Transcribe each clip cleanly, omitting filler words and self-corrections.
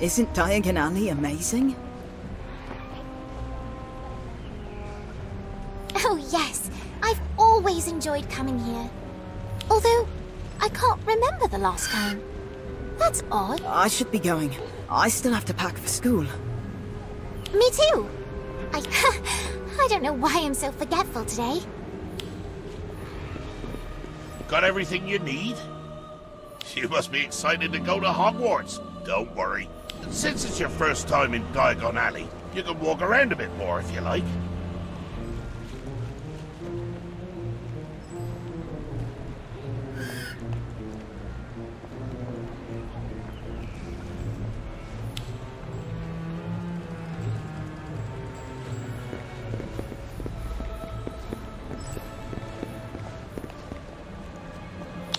Isn't Diagon Alley amazing? Oh yes, I've always enjoyed coming here. Although, I can't remember the last time. That's odd. I should be going. I still have to pack for school. Me too. I don't know why I'm so forgetful today. Got everything you need? You must be excited to go to Hogwarts. Don't worry. Since it's your first time in Diagon Alley, you can walk around a bit more if you like.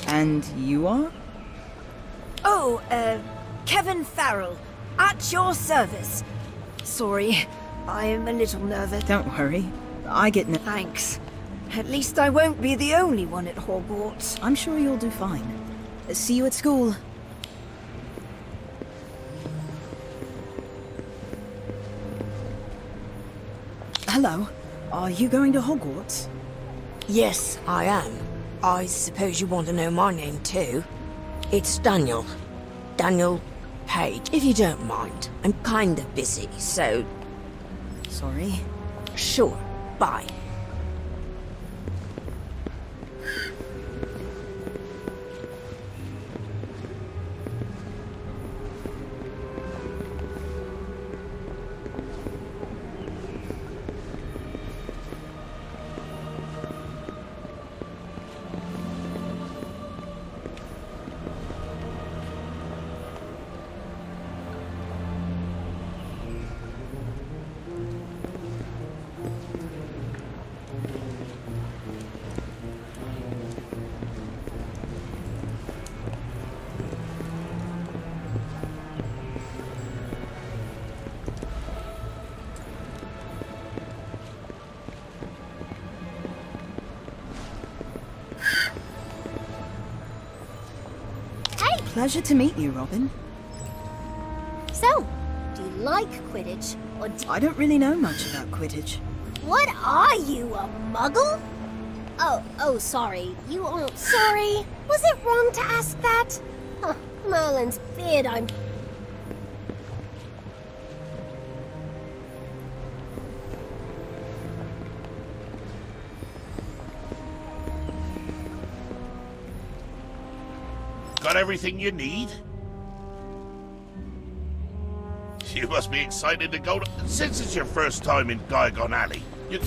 And you are? Oh, Kevin Farrell, at your service. Sorry, I am a little nervous. Don't worry, I get no... Thanks. At least I won't be the only one at Hogwarts. I'm sure you'll do fine. See you at school. Hello, are you going to Hogwarts? Yes, I am. I suppose you want to know my name too. It's Daniel. Daniel Page, if you don't mind. I'm kind of busy, so... Sorry? Sure. Bye. Pleasure to meet you, Robin. So, do you like Quidditch, or do... I don't really know much about Quidditch. What are you, a Muggle? Oh, sorry. You aren't... Sorry? Was it wrong to ask that? Oh, Merlin's beard, I'm... Got everything you need? You must be excited to go to... Since it's your first time in Diagon Alley, you...